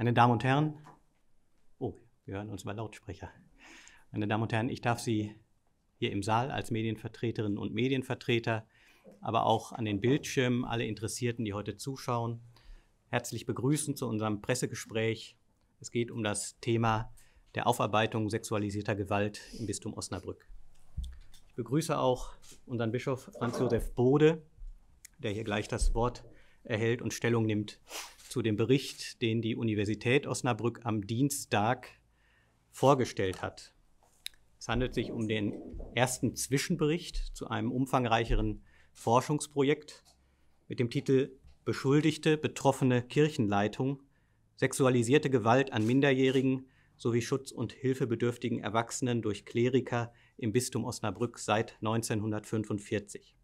Meine Damen und Herren, oh, wir hören uns über Lautsprecher. Meine Damen und Herren, ich darf Sie hier im Saal als Medienvertreterinnen und Medienvertreter, aber auch an den Bildschirmen, alle Interessierten, die heute zuschauen, herzlich begrüßen zu unserem Pressegespräch. Es geht um das Thema der Aufarbeitung sexualisierter Gewalt im Bistum Osnabrück. Ich begrüße auch unseren Bischof Franz Josef Bode, der hier gleich das Wort erhält und Stellung nimmt zu dem Bericht, den die Universität Osnabrück am Dienstag vorgestellt hat. Es handelt sich um den ersten Zwischenbericht zu einem umfangreicheren Forschungsprojekt mit dem Titel Beschuldigte, betroffene Kirchenleitung, sexualisierte Gewalt an Minderjährigen sowie Schutz- und hilfebedürftigen Erwachsenen durch Kleriker im Bistum Osnabrück seit 1945.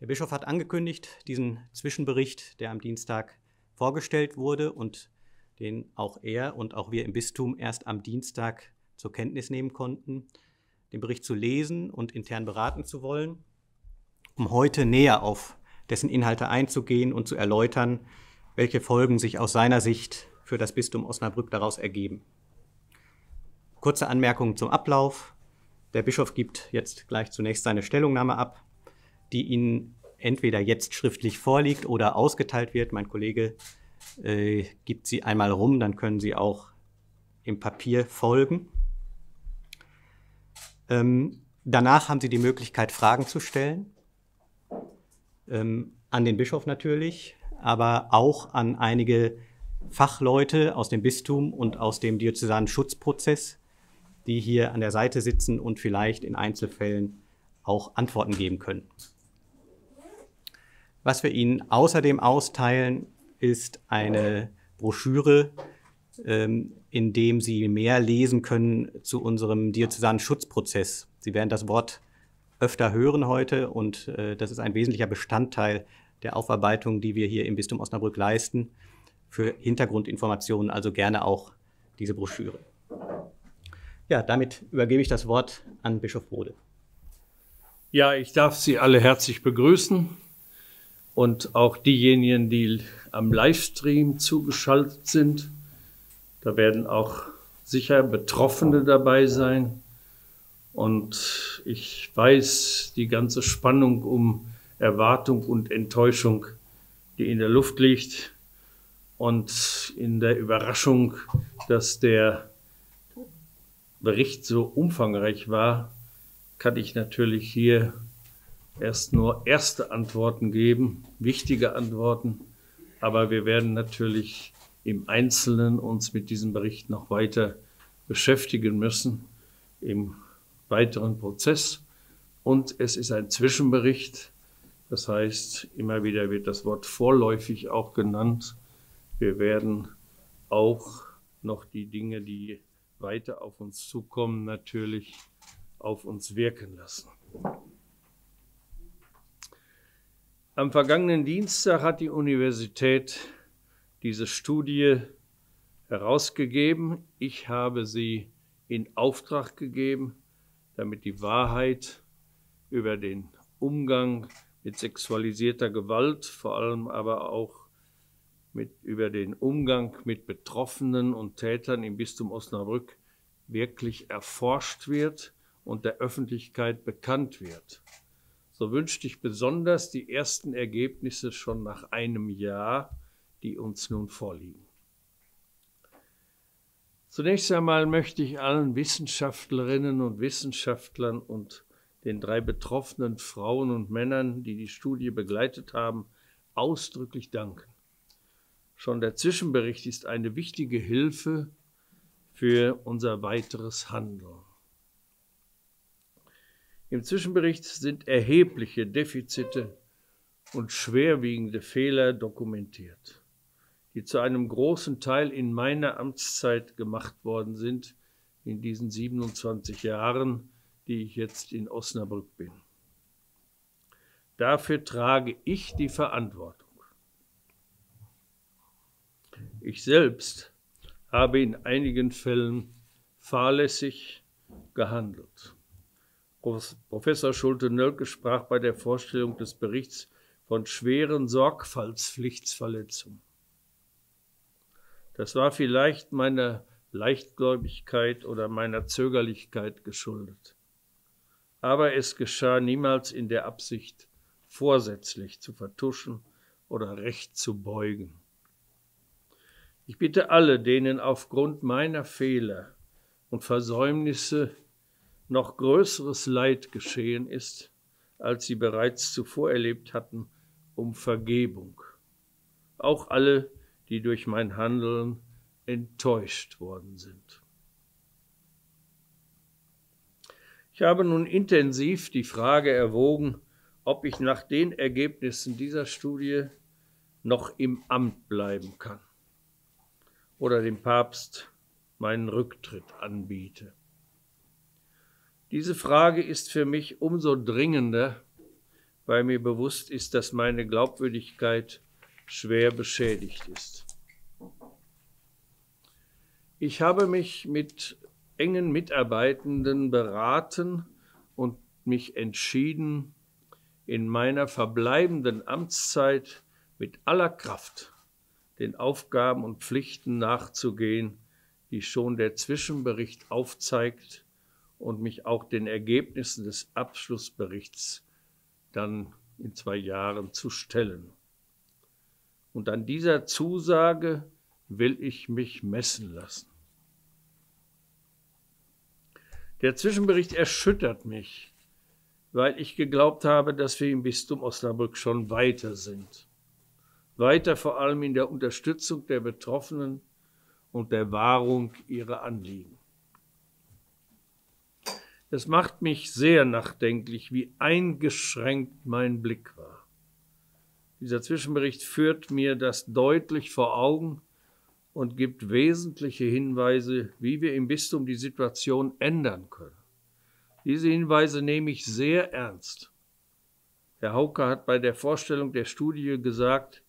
Der Bischof hat angekündigt, diesen Zwischenbericht, der am Dienstag vorgestellt wurde und den auch er und auch wir im Bistum erst am Dienstag zur Kenntnis nehmen konnten, den Bericht zu lesen und intern beraten zu wollen, um heute näher auf dessen Inhalte einzugehen und zu erläutern, welche Folgen sich aus seiner Sicht für das Bistum Osnabrück daraus ergeben. Kurze Anmerkungen zum Ablauf. Der Bischof gibt jetzt gleich zunächst seine Stellungnahme ab, die Ihnen entweder jetzt schriftlich vorliegt oder ausgeteilt wird. Mein Kollege gibt sie einmal rum, dann können Sie auch im Papier folgen. Danach haben Sie die Möglichkeit, Fragen zu stellen, an den Bischof natürlich, aber auch an einige Fachleute aus dem Bistum und aus dem diözesanen Schutzprozess, die hier an der Seite sitzen und vielleicht in Einzelfällen auch Antworten geben können. Was wir Ihnen außerdem austeilen, ist eine Broschüre, in dem Sie mehr lesen können zu unserem diözesanen Schutzprozess. Sie werden das Wort öfter hören heute und das ist ein wesentlicher Bestandteil der Aufarbeitung, die wir hier im Bistum Osnabrück leisten. Für Hintergrundinformationen also gerne auch diese Broschüre. Ja, damit übergebe ich das Wort an Bischof Bode. Ja, ich darf Sie alle herzlich begrüßen und auch diejenigen, die am Livestream zugeschaltet sind. Da werden auch sicher Betroffene dabei sein. Und ich weiß, die ganze Spannung um Erwartung und Enttäuschung, die in der Luft liegt und in der Überraschung, dass der Bericht so umfangreich war, kann ich natürlich hier erst nur erste Antworten geben, wichtige Antworten. Aber wir werden natürlich im Einzelnen uns mit diesem Bericht noch weiter beschäftigen müssen im weiteren Prozess. Und es ist ein Zwischenbericht. Das heißt, immer wieder wird das Wort vorläufig auch genannt. Wir werden auch noch die Dinge, die weiter auf uns zukommen, natürlich auf uns wirken lassen. Am vergangenen Dienstag hat die Universität diese Studie herausgegeben. Ich habe sie in Auftrag gegeben, damit die Wahrheit über den Umgang mit sexualisierter Gewalt, vor allem aber auch über den Umgang mit Betroffenen und Tätern im Bistum Osnabrück wirklich erforscht wird und der Öffentlichkeit bekannt wird. So wünschte ich besonders die ersten Ergebnisse schon nach einem Jahr, die uns nun vorliegen. Zunächst einmal möchte ich allen Wissenschaftlerinnen und Wissenschaftlern und den 3 betroffenen Frauen und Männern, die die Studie begleitet haben, ausdrücklich danken. Schon der Zwischenbericht ist eine wichtige Hilfe für unser weiteres Handeln. Im Zwischenbericht sind erhebliche Defizite und schwerwiegende Fehler dokumentiert, die zu einem großen Teil in meiner Amtszeit gemacht worden sind, in diesen 27 Jahren, die ich jetzt in Osnabrück bin. Dafür trage ich die Verantwortung. Ich selbst habe in einigen Fällen fahrlässig gehandelt. Professor Schulte-Nölke sprach bei der Vorstellung des Berichts von schweren Sorgfaltspflichtverletzungen. Das war vielleicht meiner Leichtgläubigkeit oder meiner Zögerlichkeit geschuldet. Aber es geschah niemals in der Absicht, vorsätzlich zu vertuschen oder recht zu beugen. Ich bitte alle, denen aufgrund meiner Fehler und Versäumnisse noch größeres Leid geschehen ist, als sie bereits zuvor erlebt hatten, um Vergebung. Auch alle, die durch mein Handeln enttäuscht worden sind. Ich habe nun intensiv die Frage erwogen, ob ich nach den Ergebnissen dieser Studie noch im Amt bleiben kann oder dem Papst meinen Rücktritt anbiete. Diese Frage ist für mich umso dringender, weil mir bewusst ist, dass meine Glaubwürdigkeit schwer beschädigt ist. Ich habe mich mit engen Mitarbeitenden beraten und mich entschieden, in meiner verbleibenden Amtszeit mit aller Kraft den Aufgaben und Pflichten nachzugehen, die schon der Zwischenbericht aufzeigt, und mich auch den Ergebnissen des Abschlussberichts dann in 2 Jahren zu stellen. Und an dieser Zusage will ich mich messen lassen. Der Zwischenbericht erschüttert mich, weil ich geglaubt habe, dass wir im Bistum Osnabrück schon weiter sind. Weiter vor allem in der Unterstützung der Betroffenen und der Wahrung ihrer Anliegen. Es macht mich sehr nachdenklich, wie eingeschränkt mein Blick war. Dieser Zwischenbericht führt mir das deutlich vor Augen und gibt wesentliche Hinweise, wie wir im Bistum die Situation ändern können. Diese Hinweise nehme ich sehr ernst. Herr Hauke hat bei der Vorstellung der Studie gesagt,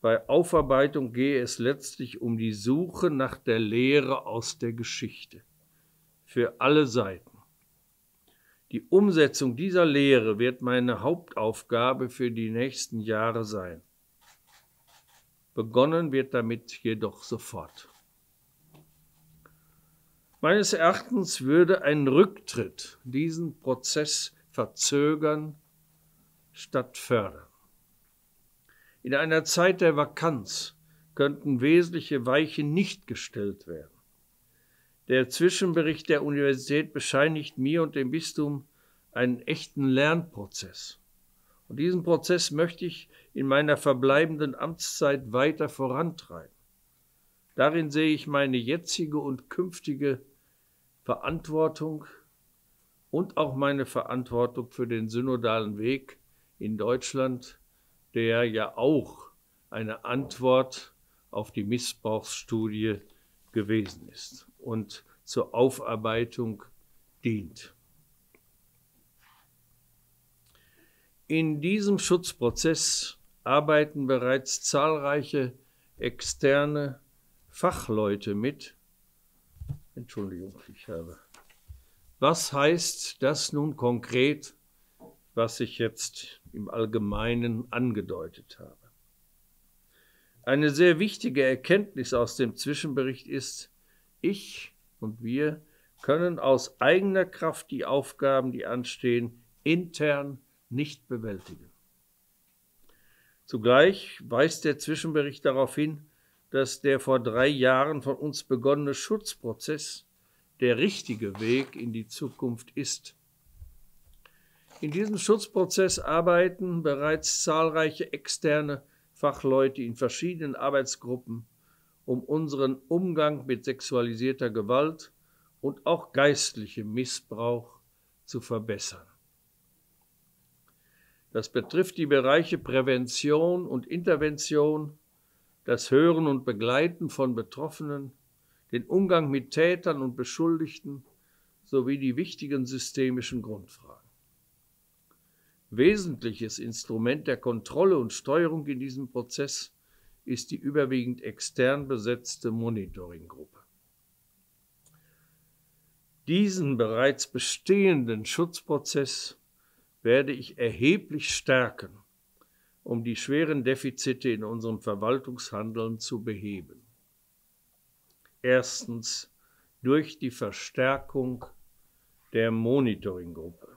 bei Aufarbeitung gehe es letztlich um die Suche nach der Lehre aus der Geschichte. Für alle Seiten. Die Umsetzung dieser Lehre wird meine Hauptaufgabe für die nächsten Jahre sein. Begonnen wird damit jedoch sofort. Meines Erachtens würde ein Rücktritt diesen Prozess verzögern statt fördern. In einer Zeit der Vakanz könnten wesentliche Weichen nicht gestellt werden. Der Zwischenbericht der Universität bescheinigt mir und dem Bistum einen echten Lernprozess. Und diesen Prozess möchte ich in meiner verbleibenden Amtszeit weiter vorantreiben. Darin sehe ich meine jetzige und künftige Verantwortung und auch meine Verantwortung für den synodalen Weg in Deutschland, der ja auch eine Antwort auf die Missbrauchsstudie gewesen ist und zur Aufarbeitung dient. In diesem Schutzprozess arbeiten bereits zahlreiche externe Fachleute mit. Entschuldigung, ich habe. Was heißt das nun konkret, was ich jetzt im Allgemeinen angedeutet habe? Eine sehr wichtige Erkenntnis aus dem Zwischenbericht ist, ich und wir können aus eigener Kraft die Aufgaben, die anstehen, intern nicht bewältigen. Zugleich weist der Zwischenbericht darauf hin, dass der vor 3 Jahren von uns begonnene Schutzprozess der richtige Weg in die Zukunft ist. In diesem Schutzprozess arbeiten bereits zahlreiche externe Fachleute in verschiedenen Arbeitsgruppen, um unseren Umgang mit sexualisierter Gewalt und auch geistlichem Missbrauch zu verbessern. Das betrifft die Bereiche Prävention und Intervention, das Hören und Begleiten von Betroffenen, den Umgang mit Tätern und Beschuldigten sowie die wichtigen systemischen Grundfragen. Wesentliches Instrument der Kontrolle und Steuerung in diesem Prozess ist die überwiegend extern besetzte Monitoringgruppe. Diesen bereits bestehenden Schutzprozess werde ich erheblich stärken, um die schweren Defizite in unserem Verwaltungshandeln zu beheben. erstens durch die Verstärkung der Monitoringgruppe.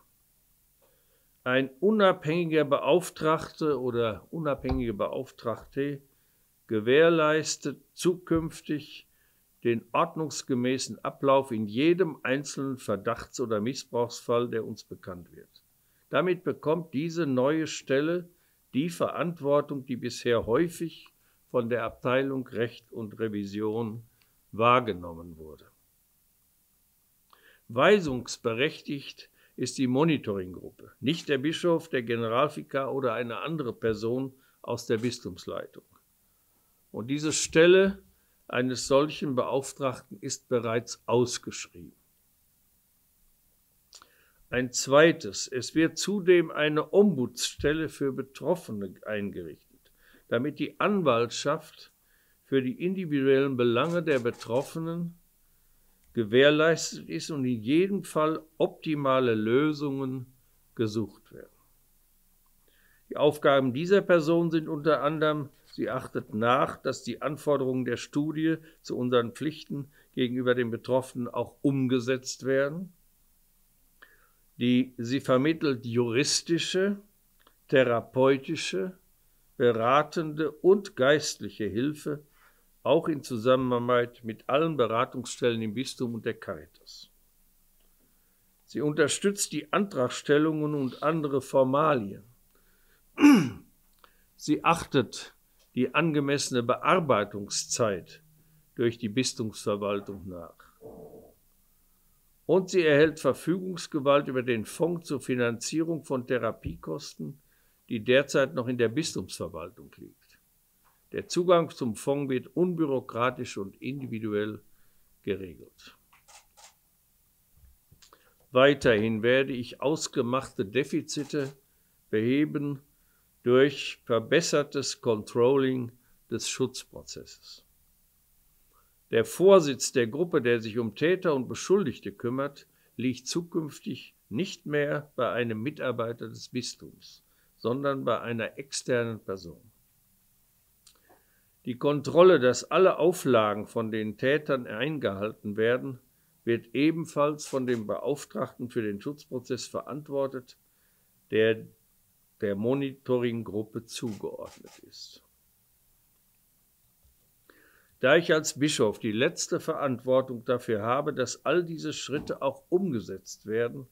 Ein unabhängiger Beauftragter oder unabhängige Beauftragte gewährleistet zukünftig den ordnungsgemäßen Ablauf in jedem einzelnen Verdachts- oder Missbrauchsfall, der uns bekannt wird. Damit bekommt diese neue Stelle die Verantwortung, die bisher häufig von der Abteilung Recht und Revision wahrgenommen wurde. Weisungsberechtigt ist die Monitoringgruppe, nicht der Bischof, der Generalvikar oder eine andere Person aus der Bistumsleitung. Und diese Stelle eines solchen Beauftragten ist bereits ausgeschrieben. Ein zweites, es wird zudem eine Ombudsstelle für Betroffene eingerichtet, damit die Anwaltschaft für die individuellen Belange der Betroffenen gewährleistet ist und in jedem Fall optimale Lösungen gesucht werden. Die Aufgaben dieser Person sind unter anderem, sie achtet nach, dass die Anforderungen der Studie zu unseren Pflichten gegenüber den Betroffenen auch umgesetzt werden. Sie vermittelt juristische, therapeutische, beratende und geistliche Hilfe, auch in Zusammenarbeit mit allen Beratungsstellen im Bistum und der Caritas. Sie unterstützt die Antragstellungen und andere Formalien. Sie achtet die angemessene Bearbeitungszeit durch die Bistumsverwaltung nach. Und sie erhält Verfügungsgewalt über den Fonds zur Finanzierung von Therapiekosten, die derzeit noch in der Bistumsverwaltung liegt. Der Zugang zum Fonds wird unbürokratisch und individuell geregelt. Weiterhin werde ich ausgemachte Defizite beheben durch verbessertes Controlling des Schutzprozesses. Der Vorsitz der Gruppe, der sich um Täter und Beschuldigte kümmert, liegt zukünftig nicht mehr bei einem Mitarbeiter des Bistums, sondern bei einer externen Person. Die Kontrolle, dass alle Auflagen von den Tätern eingehalten werden, wird ebenfalls von dem Beauftragten für den Schutzprozess verantwortet, der der Monitoringgruppe zugeordnet ist. Da ich als Bischof die letzte Verantwortung dafür habe, dass all diese Schritte auch umgesetzt werden,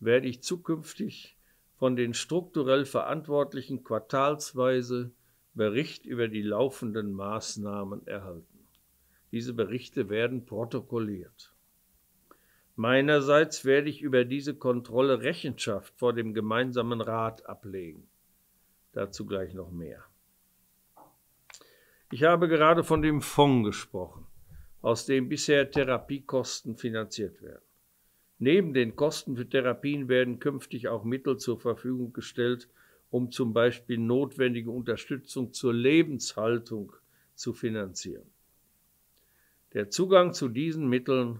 werde ich zukünftig von den strukturell Verantwortlichen quartalsweise Bericht über die laufenden Maßnahmen erhalten. Diese Berichte werden protokolliert. Meinerseits werde ich über diese Kontrolle Rechenschaft vor dem Gemeinsamen Rat ablegen. Dazu gleich noch mehr. Ich habe gerade von dem Fonds gesprochen, aus dem bisher Therapiekosten finanziert werden. Neben den Kosten für Therapien werden künftig auch Mittel zur Verfügung gestellt, um zum Beispiel notwendige Unterstützung zur Lebenshaltung zu finanzieren. Der Zugang zu diesen Mitteln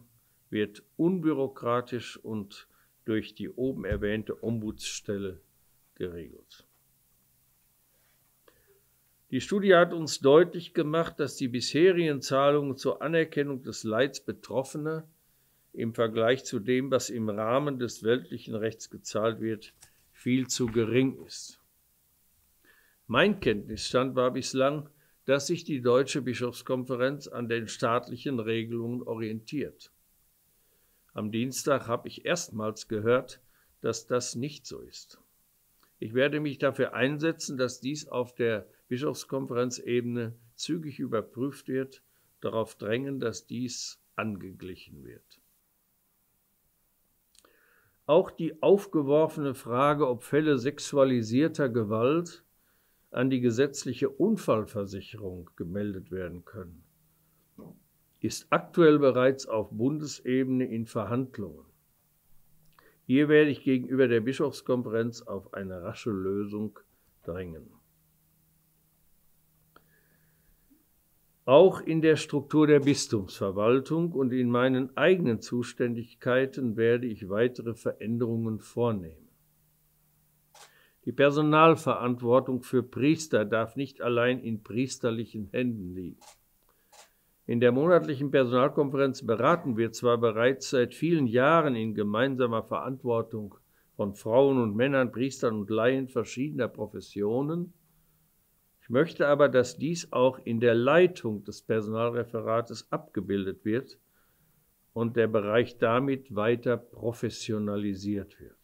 wird unbürokratisch und durch die oben erwähnte Ombudsstelle geregelt. Die Studie hat uns deutlich gemacht, dass die bisherigen Zahlungen zur Anerkennung des Leids Betroffener im Vergleich zu dem, was im Rahmen des weltlichen Rechts gezahlt wird, viel zu gering ist. Mein Kenntnisstand war bislang, dass sich die Deutsche Bischofskonferenz an den staatlichen Regelungen orientiert. Am Dienstag habe ich erstmals gehört, dass das nicht so ist. Ich werde mich dafür einsetzen, dass dies auf der Bischofskonferenzebene zügig überprüft wird, darauf drängen, dass dies angeglichen wird. Auch die aufgeworfene Frage, ob Fälle sexualisierter Gewalt an die gesetzliche Unfallversicherung gemeldet werden können, ist aktuell bereits auf Bundesebene in Verhandlungen. Hier werde ich gegenüber der Bischofskonferenz auf eine rasche Lösung drängen. Auch in der Struktur der Bistumsverwaltung und in meinen eigenen Zuständigkeiten werde ich weitere Veränderungen vornehmen. Die Personalverantwortung für Priester darf nicht allein in priesterlichen Händen liegen. In der monatlichen Personalkonferenz beraten wir zwar bereits seit vielen Jahren in gemeinsamer Verantwortung von Frauen und Männern, Priestern und Laien verschiedener Professionen. Ich möchte aber, dass dies auch in der Leitung des Personalreferates abgebildet wird und der Bereich damit weiter professionalisiert wird.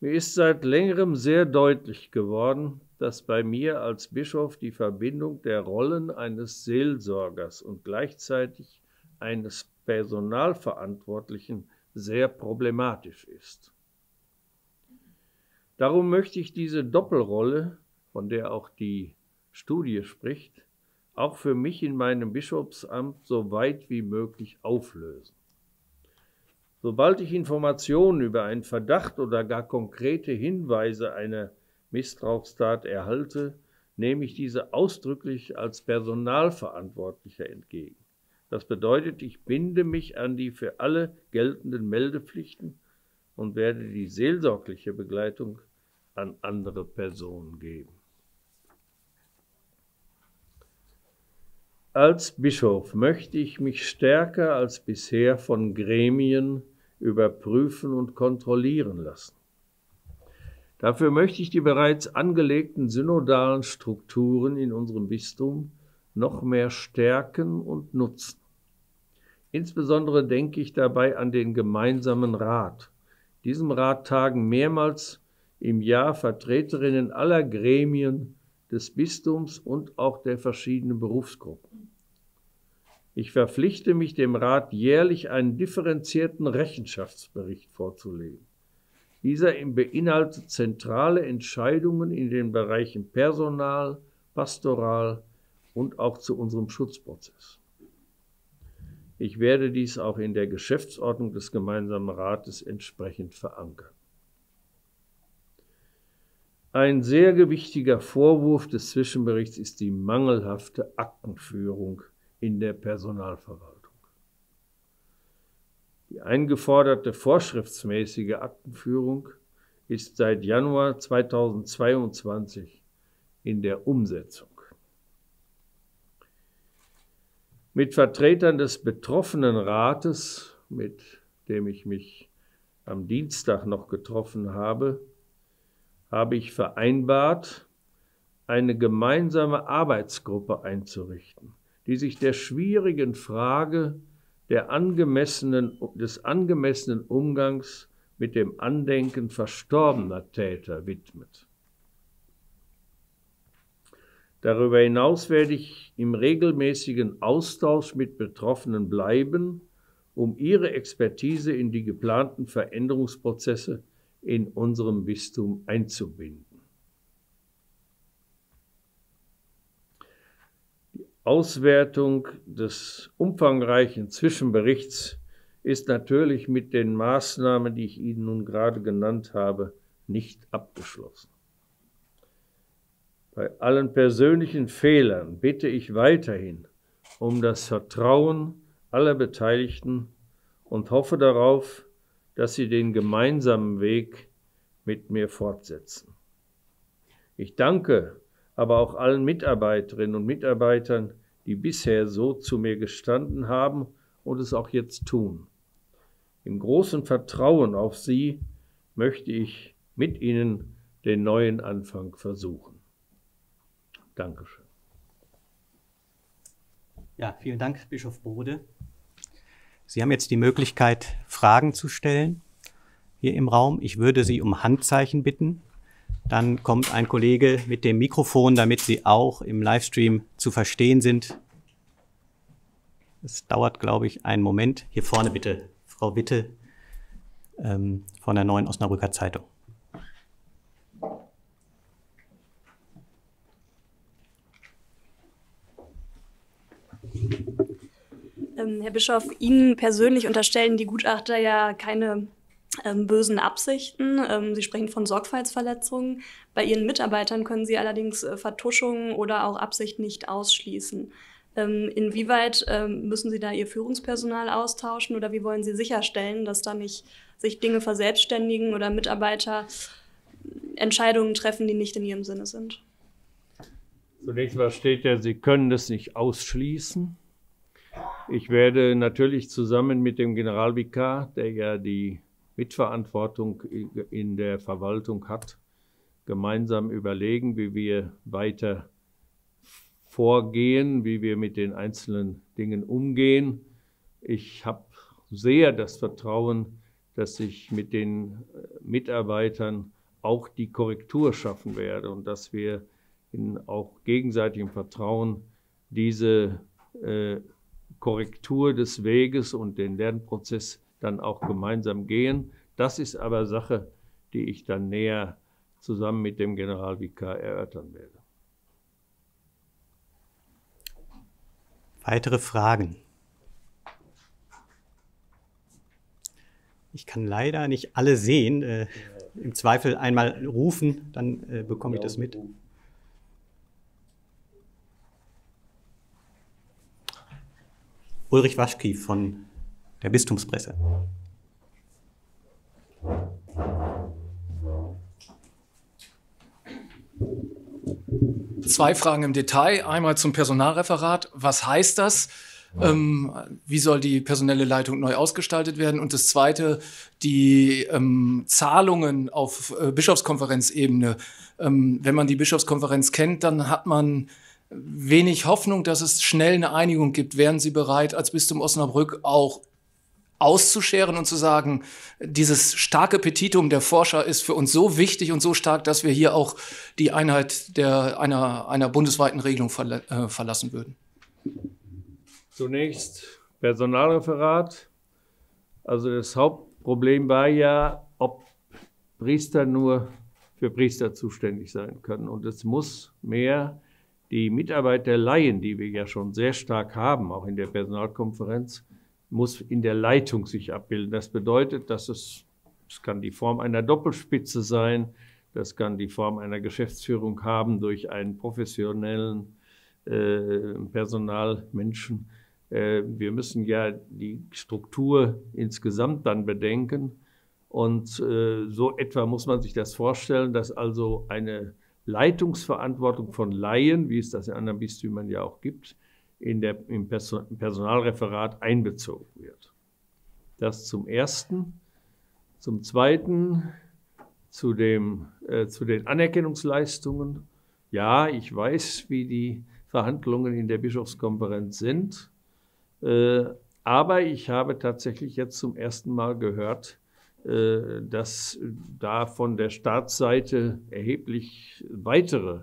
Mir ist seit längerem sehr deutlich geworden, dass bei mir als Bischof die Verbindung der Rollen eines Seelsorgers und gleichzeitig eines Personalverantwortlichen sehr problematisch ist. Darum möchte ich diese Doppelrolle, von der auch die Studie spricht, auch für mich in meinem Bischofsamt so weit wie möglich auflösen. Sobald ich Informationen über einen Verdacht oder gar konkrete Hinweise einer Missbrauchstat erhalte, nehme ich diese ausdrücklich als Personalverantwortlicher entgegen. Das bedeutet, ich binde mich an die für alle geltenden Meldepflichten und werde die seelsorgliche Begleitung an andere Personen geben. Als Bischof möchte ich mich stärker als bisher von Gremien überprüfen und kontrollieren lassen. Dafür möchte ich die bereits angelegten synodalen Strukturen in unserem Bistum noch mehr stärken und nutzen. Insbesondere denke ich dabei an den Gemeinsamen Rat. Diesem Rat tagen mehrmals im Jahr Vertreterinnen aller Gremien des Bistums und auch der verschiedenen Berufsgruppen. Ich verpflichte mich, dem Rat jährlich einen differenzierten Rechenschaftsbericht vorzulegen. Dieser beinhaltet zentrale Entscheidungen in den Bereichen Personal, Pastoral und auch zu unserem Schutzprozess. Ich werde dies auch in der Geschäftsordnung des Gemeinsamen Rates entsprechend verankern. Ein sehr gewichtiger Vorwurf des Zwischenberichts ist die mangelhafte Aktenführung in der Personalverwaltung. Die eingeforderte vorschriftsmäßige Aktenführung ist seit Januar 2022 in der Umsetzung. Mit Vertretern des Betroffenenrates, mit dem ich mich am Dienstag noch getroffen habe, habe ich vereinbart, eine gemeinsame Arbeitsgruppe einzurichten, die sich der schwierigen Frage des angemessenen Umgangs mit dem Andenken verstorbener Täter widmet. Darüber hinaus werde ich im regelmäßigen Austausch mit Betroffenen bleiben, um ihre Expertise in die geplanten Veränderungsprozesse in unserem Bistum einzubinden. Die Auswertung des umfangreichen Zwischenberichts ist natürlich mit den Maßnahmen, die ich Ihnen nun gerade genannt habe, nicht abgeschlossen. Bei allen persönlichen Fehlern bitte ich weiterhin um das Vertrauen aller Beteiligten und hoffe darauf, dass Sie den gemeinsamen Weg mit mir fortsetzen. Ich danke aber auch allen Mitarbeiterinnen und Mitarbeitern, die bisher so zu mir gestanden haben und es auch jetzt tun. Im großen Vertrauen auf Sie möchte ich mit Ihnen den neuen Anfang versuchen. Dankeschön. Ja, vielen Dank, Bischof Bode. Sie haben jetzt die Möglichkeit, Fragen zu stellen hier im Raum. Ich würde Sie um Handzeichen bitten. Dann kommt ein Kollege mit dem Mikrofon, damit Sie auch im Livestream zu verstehen sind. Es dauert, glaube ich, einen Moment. Hier vorne bitte, Frau Witte von der Neuen Osnabrücker Zeitung. Herr Bischof, Ihnen persönlich unterstellen die Gutachter ja keine bösen Absichten. Sie sprechen von Sorgfaltsverletzungen. Bei Ihren Mitarbeitern können Sie allerdings Vertuschungen oder auch Absichten nicht ausschließen. Inwieweit müssen Sie da Ihr Führungspersonal austauschen oder wie wollen Sie sicherstellen, dass da nicht sich Dinge verselbstständigen oder Mitarbeiter Entscheidungen treffen, die nicht in Ihrem Sinne sind? Zunächst mal steht ja, Sie können das nicht ausschließen. Ich werde natürlich zusammen mit dem Generalvikar, der ja die Mitverantwortung in der Verwaltung hat, gemeinsam überlegen, wie wir weiter vorgehen, wie wir mit den einzelnen Dingen umgehen. Ich habe sehr das Vertrauen, dass ich mit den Mitarbeitern auch die Korrektur schaffen werde und dass wir in auch gegenseitigem Vertrauen diese Korrektur des Weges und den Lernprozess dann auch gemeinsam gehen. Das ist aber Sache, die ich dann näher zusammen mit dem Generalvikar erörtern werde. Weitere Fragen? Ich kann leider nicht alle sehen. Im Zweifel einmal rufen, dann bekomme ich das mit. Ulrich Waschki von der Bistumspresse. Zwei Fragen im Detail. Einmal zum Personalreferat. Was heißt das? Wie soll die personelle Leitung neu ausgestaltet werden? Und das Zweite, die Zahlungen auf Bischofskonferenzebene. Wenn man die Bischofskonferenz kennt, dann hat man wenig Hoffnung, dass es schnell eine Einigung gibt. Wären Sie bereit, als Bistum Osnabrück auch auszuscheren und zu sagen, dieses starke Petitum der Forscher ist für uns so wichtig und so stark, dass wir hier auch die Einheit einer bundesweiten Regelung verlassen würden? Zunächst Personalreferat. Also das Hauptproblem war ja, ob Priester nur für Priester zuständig sein können. Und es muss mehr die Mitarbeit der Laien, die wir ja schon sehr stark haben, auch in der Personalkonferenz, muss in der Leitung sich abbilden. Das bedeutet, dass es kann die Form einer Doppelspitze sein, das kann die Form einer Geschäftsführung haben durch einen professionellen Personalmenschen. Wir müssen ja die Struktur insgesamt dann bedenken. Und so etwa muss man sich das vorstellen, dass also eine Leitungsverantwortung von Laien, wie es das in anderen Bistümern ja auch gibt, im Personalreferat einbezogen wird. Das zum Ersten. Zum Zweiten, zu den Anerkennungsleistungen. Ja, ich weiß, wie die Verhandlungen in der Bischofskonferenz sind, aber ich habe tatsächlich jetzt zum ersten Mal gehört, dass da von der Staatsseite erheblich weitere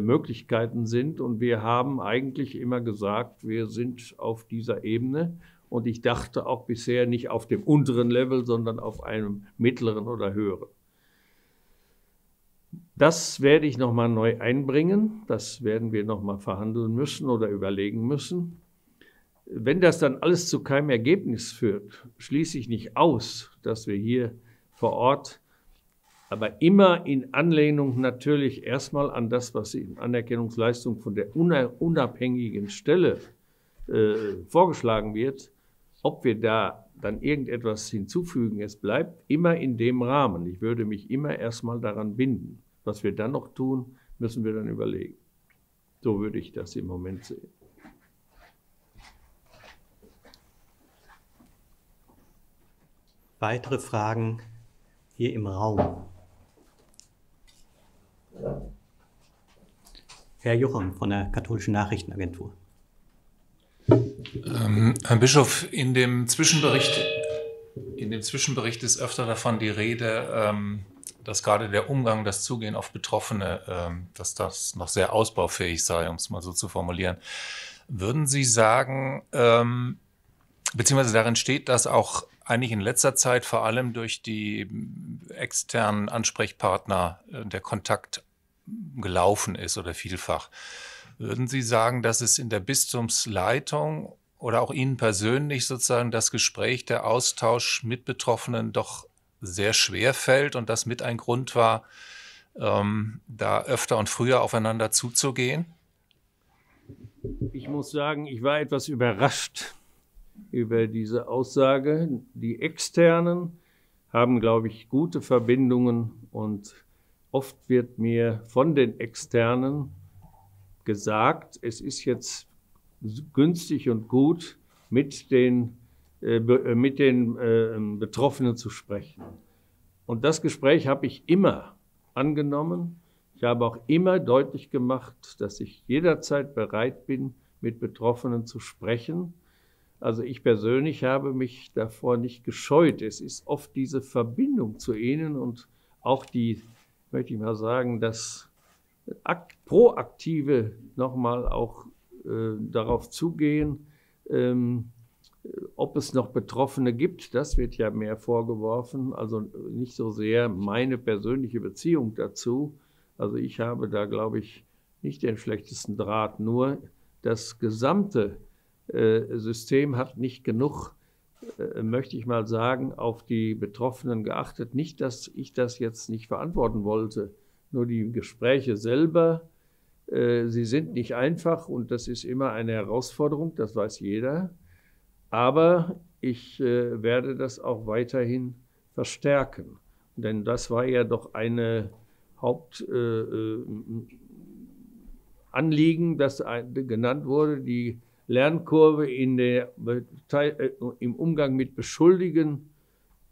Möglichkeiten sind. Und wir haben eigentlich immer gesagt, wir sind auf dieser Ebene. Und ich dachte auch bisher nicht auf dem unteren Level, sondern auf einem mittleren oder höheren. Das werde ich nochmal neu einbringen. Das werden wir nochmal verhandeln müssen oder überlegen müssen. Wenn das dann alles zu keinem Ergebnis führt, schließe ich nicht aus, dass wir hier vor Ort, aber immer in Anlehnung natürlich erstmal an das, was in Anerkennungsleistung von der unabhängigen Stelle vorgeschlagen wird, ob wir da dann irgendetwas hinzufügen. Es bleibt immer in dem Rahmen. Ich würde mich immer erstmal daran binden. Was wir dann noch tun, müssen wir dann überlegen. So würde ich das im Moment sehen. Weitere Fragen hier im Raum? Herr Jochen von der katholischen Nachrichtenagentur. Herr Bischof, in dem Zwischenbericht ist öfter davon die Rede, dass gerade der Umgang, das Zugehen auf Betroffene, dass das noch sehr ausbaufähig sei, um es mal so zu formulieren. Würden Sie sagen, beziehungsweise darin steht, dass auch eigentlich in letzter Zeit vor allem durch die externen Ansprechpartner der Kontakt gelaufen ist oder vielfach. Würden Sie sagen, dass es in der Bistumsleitung oder auch Ihnen persönlich sozusagen das Gespräch, der Austausch mit Betroffenen doch sehr schwer fällt und das mit ein Grund war, da öfter und früher aufeinander zuzugehen? Ich muss sagen, ich war etwas überrascht über diese Aussage. Die Externen haben, glaube ich, gute Verbindungen und oft wird mir von den Externen gesagt, es ist jetzt günstig und gut, mit den Betroffenen zu sprechen. Und das Gespräch habe ich immer angenommen. Ich habe auch immer deutlich gemacht, dass ich jederzeit bereit bin, mit Betroffenen zu sprechen. Also ich persönlich habe mich davor nicht gescheut. Es ist oft diese Verbindung zu ihnen und auch die, möchte ich mal sagen, das Proaktive nochmal auch darauf zugehen, ob es noch Betroffene gibt, das wird ja mehr vorgeworfen, also nicht so sehr meine persönliche Beziehung dazu. Also ich habe da, glaube ich, nicht den schlechtesten Draht, nur das gesamte System hat nicht genug, möchte ich mal sagen, auf die Betroffenen geachtet. Nicht, dass ich das jetzt nicht verantworten wollte, nur die Gespräche selber, sie sind nicht einfach und das ist immer eine Herausforderung, das weiß jeder. Aber ich werde das auch weiterhin verstärken, denn das war ja doch eine Hauptanliegen, das genannt wurde, die Lernkurve im Umgang mit Beschuldigen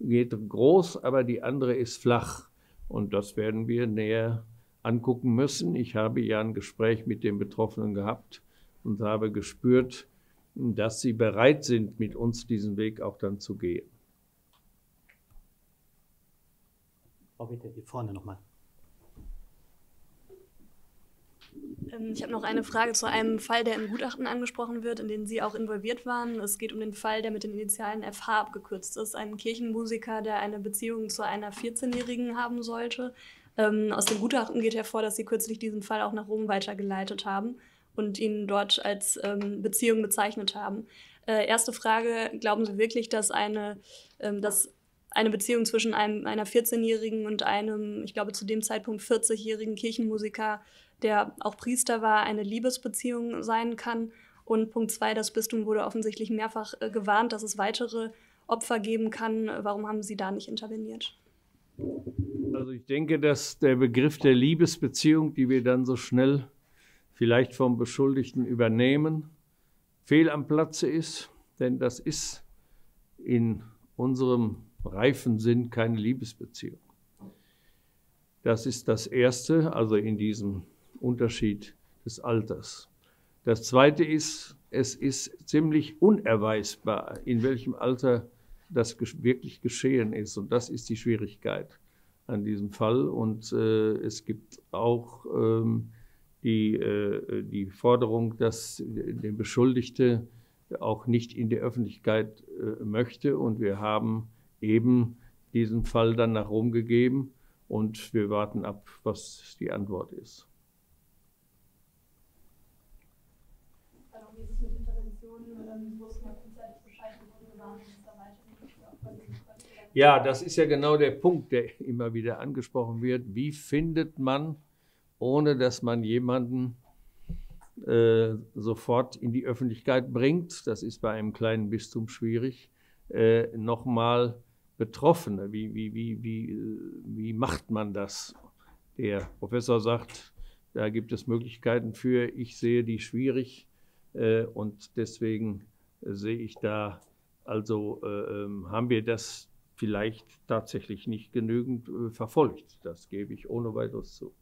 geht groß, aber die andere ist flach. Und das werden wir näher angucken müssen. Ich habe ja ein Gespräch mit den Betroffenen gehabt und habe gespürt, dass sie bereit sind, mit uns diesen Weg auch dann zu gehen. Frau Witte, hier vorne nochmal. Ich habe noch eine Frage zu einem Fall, der im Gutachten angesprochen wird, in den Sie auch involviert waren. Es geht um den Fall, der mit den Initialen FH abgekürzt ist. Ein Kirchenmusiker, der eine Beziehung zu einer 14-Jährigen haben sollte. Aus dem Gutachten geht hervor, dass Sie kürzlich diesen Fall auch nach Rom weitergeleitet haben und ihn dort als Beziehung bezeichnet haben. Erste Frage, glauben Sie wirklich, dass eine Beziehung zwischen einer 14-Jährigen und einem, ich glaube zu dem Zeitpunkt 40-jährigen Kirchenmusiker, der auch Priester war, eine Liebesbeziehung sein kann? Und Punkt 2, das Bistum wurde offensichtlich mehrfach gewarnt, dass es weitere Opfer geben kann. Warum haben Sie da nicht interveniert? Also ich denke, dass der Begriff der Liebesbeziehung, die wir dann so schnell vielleicht vom Beschuldigten übernehmen, fehl am Platze ist, denn das ist in unserem reifen Sinn keine Liebesbeziehung. Das ist das Erste, also in diesem Unterschied des Alters. Das Zweite ist, es ist ziemlich unerweisbar, in welchem Alter das wirklich geschehen ist. Und das ist die Schwierigkeit an diesem Fall. Und es gibt auch die Forderung, dass der Beschuldigte auch nicht in die Öffentlichkeit möchte. Und wir haben eben diesen Fall dann nach Rom gegeben und wir warten ab, was die Antwort ist. Ja, das ist ja genau der Punkt, der immer wieder angesprochen wird. Wie findet man, ohne dass man jemanden sofort in die Öffentlichkeit bringt, das ist bei einem kleinen Bistum schwierig, nochmal Betroffene, wie macht man das? Der Professor sagt, da gibt es Möglichkeiten für, ich sehe die schwierig und deswegen sehe ich da, also haben wir das vielleicht tatsächlich nicht genügend verfolgt. Das gebe ich ohne weiteres zu.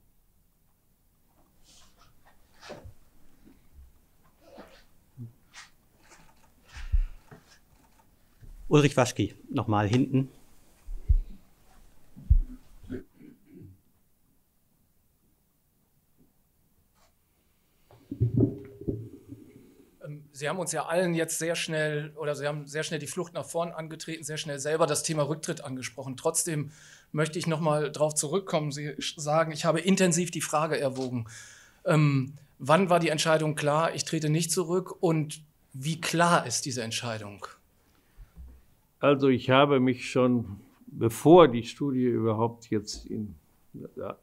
Ulrich Waschki, nochmal hinten. Sie haben uns ja allen jetzt sehr schnell, oder Sie haben sehr schnell die Flucht nach vorn angetreten, sehr schnell selber das Thema Rücktritt angesprochen. Trotzdem möchte ich nochmal darauf zurückkommen. Sie sagen, ich habe intensiv die Frage erwogen. Wann war die Entscheidung klar, ich trete nicht zurück, und wie klar ist diese Entscheidung? Also ich habe mich schon, bevor die Studie überhaupt jetzt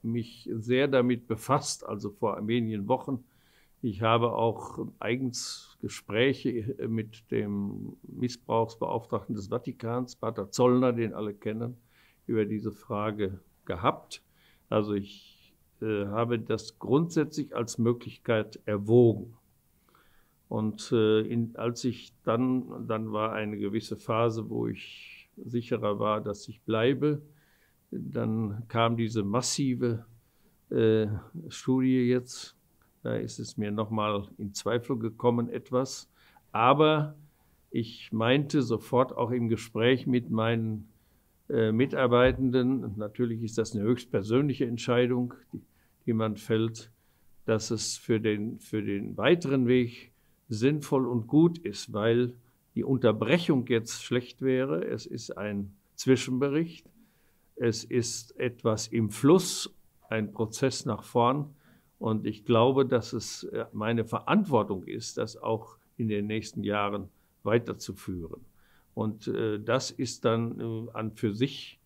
mich sehr damit befasst, also vor wenigen Wochen. Ich habe auch eigens Gespräche mit dem Missbrauchsbeauftragten des Vatikans, Pater Zollner, den alle kennen, über diese Frage gehabt. Also ich habe das grundsätzlich als Möglichkeit erwogen. Und als ich dann war eine gewisse Phase, wo ich sicherer war, dass ich bleibe, dann kam diese massive Studie jetzt. Da ist es mir nochmal in Zweifel gekommen etwas. Aber ich meinte sofort auch im Gespräch mit meinen Mitarbeitenden, natürlich ist das eine höchstpersönliche Entscheidung, die man fällt, dass es für den weiteren Weg sinnvoll und gut ist, weil die Unterbrechung jetzt schlecht wäre. Es ist ein Zwischenbericht, es ist etwas im Fluss, ein Prozess nach vorn. Und ich glaube, dass es meine Verantwortung ist, das auch in den nächsten Jahren weiterzuführen. Und das ist dann an für sich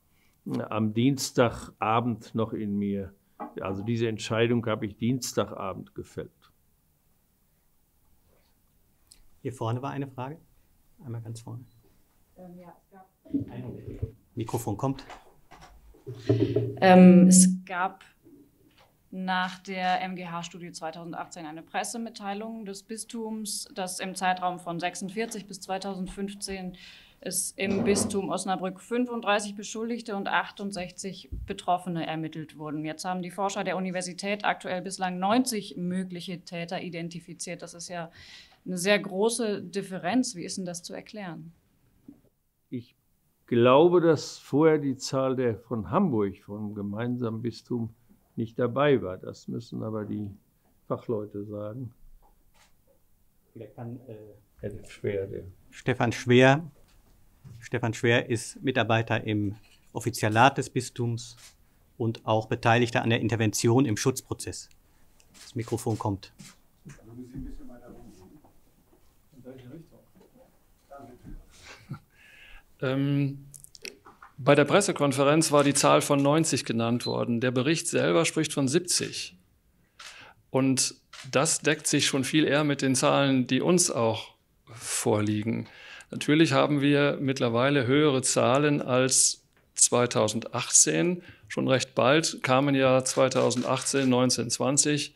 am Dienstagabend noch in mir. Also diese Entscheidung habe ich Dienstagabend gefällt. Hier vorne war eine Frage. Einmal ganz vorne. Ja, es gab Mikrofon kommt. Es gab nach der MGH-Studie 2018 eine Pressemitteilung des Bistums, dass im Zeitraum von 1946 bis 2015 es im Bistum Osnabrück 35 Beschuldigte und 68 Betroffene ermittelt wurden. Jetzt haben die Forscher der Universität aktuell bislang 90 mögliche Täter identifiziert. Das ist ja eine sehr große Differenz. Wie ist denn das zu erklären? Ich glaube, dass vorher die Zahl der von Hamburg, vom gemeinsamen Bistum, nicht dabei war. Das müssen aber die Fachleute sagen. Stefan Schwer ist Mitarbeiter im Offizialat des Bistums und auch Beteiligter an der Intervention im Schutzprozess. Das Mikrofon kommt. Bei der Pressekonferenz war die Zahl von 90 genannt worden. Der Bericht selber spricht von 70. Und das deckt sich schon viel eher mit den Zahlen, die uns auch vorliegen. Natürlich haben wir mittlerweile höhere Zahlen als 2018. Schon recht bald kamen ja 2018, 19, 20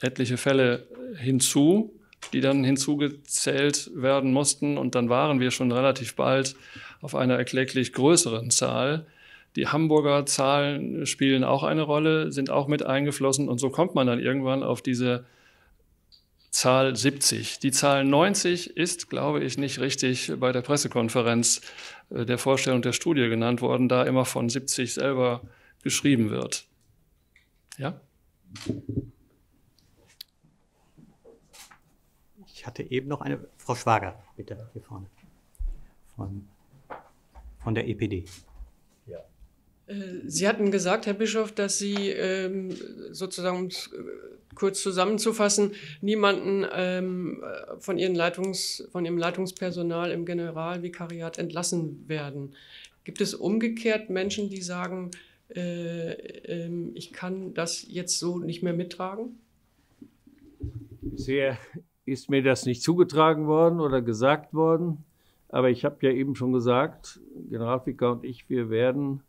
etliche Fälle hinzu, die dann hinzugezählt werden mussten. Und dann waren wir schon relativ bald auf einer erklecklich größeren Zahl. Die Hamburger Zahlen spielen auch eine Rolle, sind auch mit eingeflossen. Und so kommt man dann irgendwann auf diese Zahl 70. Die Zahl 90 ist, glaube ich, nicht richtig bei der Pressekonferenz der Vorstellung der Studie genannt worden, da immer von 70 selber geschrieben wird. Ja? Ich hatte eben noch eine. Frau Schwager, bitte, hier vorne. Von der EPD. Ja. Sie hatten gesagt, Herr Bischof, dass Sie, sozusagen, um es kurz zusammenzufassen, niemanden von Ihrem Leitungspersonal im Generalvikariat entlassen werden. Gibt es umgekehrt Menschen, die sagen, ich kann das jetzt so nicht mehr mittragen? Bisher ist mir das nicht zugetragen worden oder gesagt worden. Aber ich habe ja eben schon gesagt, Generalvikar und ich, wir werden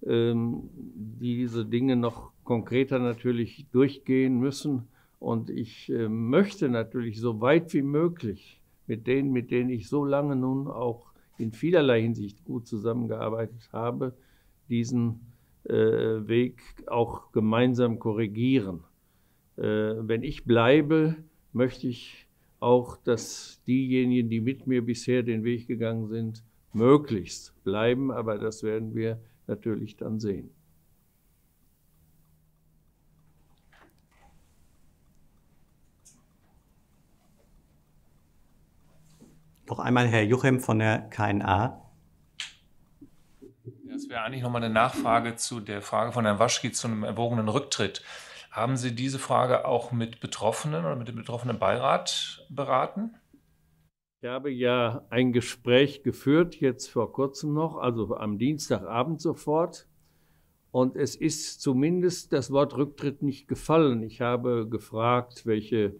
diese Dinge noch konkreter natürlich durchgehen müssen. Und ich möchte natürlich so weit wie möglich mit denen ich so lange nun auch in vielerlei Hinsicht gut zusammengearbeitet habe, diesen Weg auch gemeinsam korrigieren. Wenn ich bleibe, möchte ich auch, dass diejenigen, die mit mir bisher den Weg gegangen sind, möglichst bleiben. Aber das werden wir natürlich dann sehen. Noch einmal Herr Jochen von der KNA. Das wäre eigentlich nochmal eine Nachfrage zu der Frage von Herrn Waschki zu einem erwogenen Rücktritt. Haben Sie diese Frage auch mit Betroffenen oder mit dem betroffenen Beirat beraten? Ich habe ja ein Gespräch geführt, jetzt vor kurzem noch, also am Dienstagabend sofort. Und es ist zumindest das Wort Rücktritt nicht gefallen. Ich habe gefragt, welche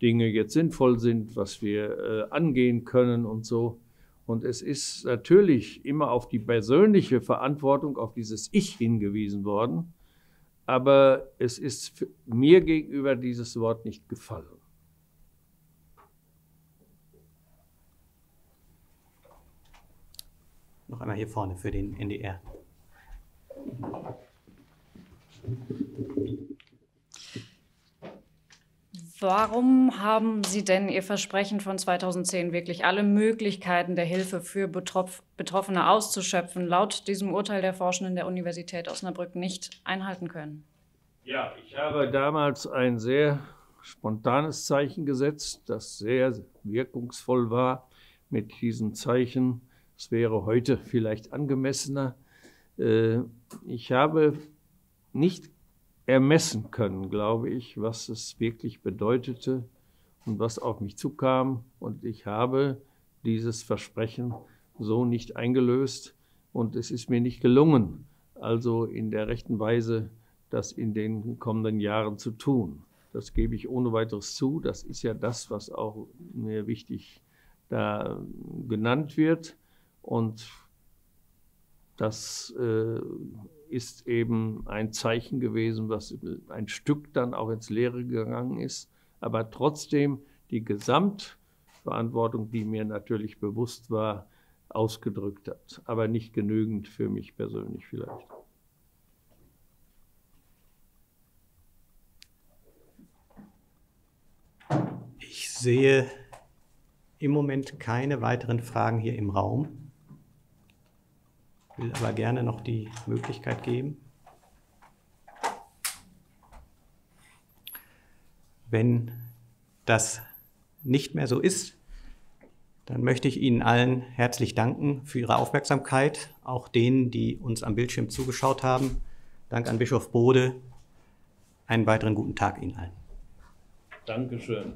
Dinge jetzt sinnvoll sind, was wir angehen können und so. Und es ist natürlich immer auf die persönliche Verantwortung, auf dieses Ich hingewiesen worden. aber es ist mir gegenüber dieses Wort nicht gefallen. Noch einmal hier vorne für den NDR. Warum haben Sie denn Ihr Versprechen von 2010, wirklich alle Möglichkeiten der Hilfe für Betroffene auszuschöpfen, laut diesem Urteil der Forschenden der Universität Osnabrück nicht einhalten können? Ja, ich habe damals ein sehr spontanes Zeichen gesetzt, das sehr wirkungsvoll war. Mit diesem Zeichen, es wäre heute vielleicht angemessener. Ich habe nicht ermessen können, glaube ich, was es wirklich bedeutete und was auf mich zukam. Und ich habe dieses Versprechen so nicht eingelöst und es ist mir nicht gelungen, also in der rechten Weise das in den kommenden Jahren zu tun. Das gebe ich ohne weiteres zu. Das ist ja das, was auch mir wichtig da genannt wird. Und das ist eben ein Zeichen gewesen, was ein Stück dann auch ins Leere gegangen ist. Aber trotzdem die Gesamtverantwortung, die mir natürlich bewusst war, ausgedrückt hat. Aber nicht genügend für mich persönlich vielleicht. Ich sehe im Moment keine weiteren Fragen hier im Raum. Ich will aber gerne noch die Möglichkeit geben, wenn das nicht mehr so ist, dann möchte ich Ihnen allen herzlich danken für Ihre Aufmerksamkeit, auch denen, die uns am Bildschirm zugeschaut haben. Dank an Bischof Bode. Einen weiteren guten Tag Ihnen allen. Dankeschön.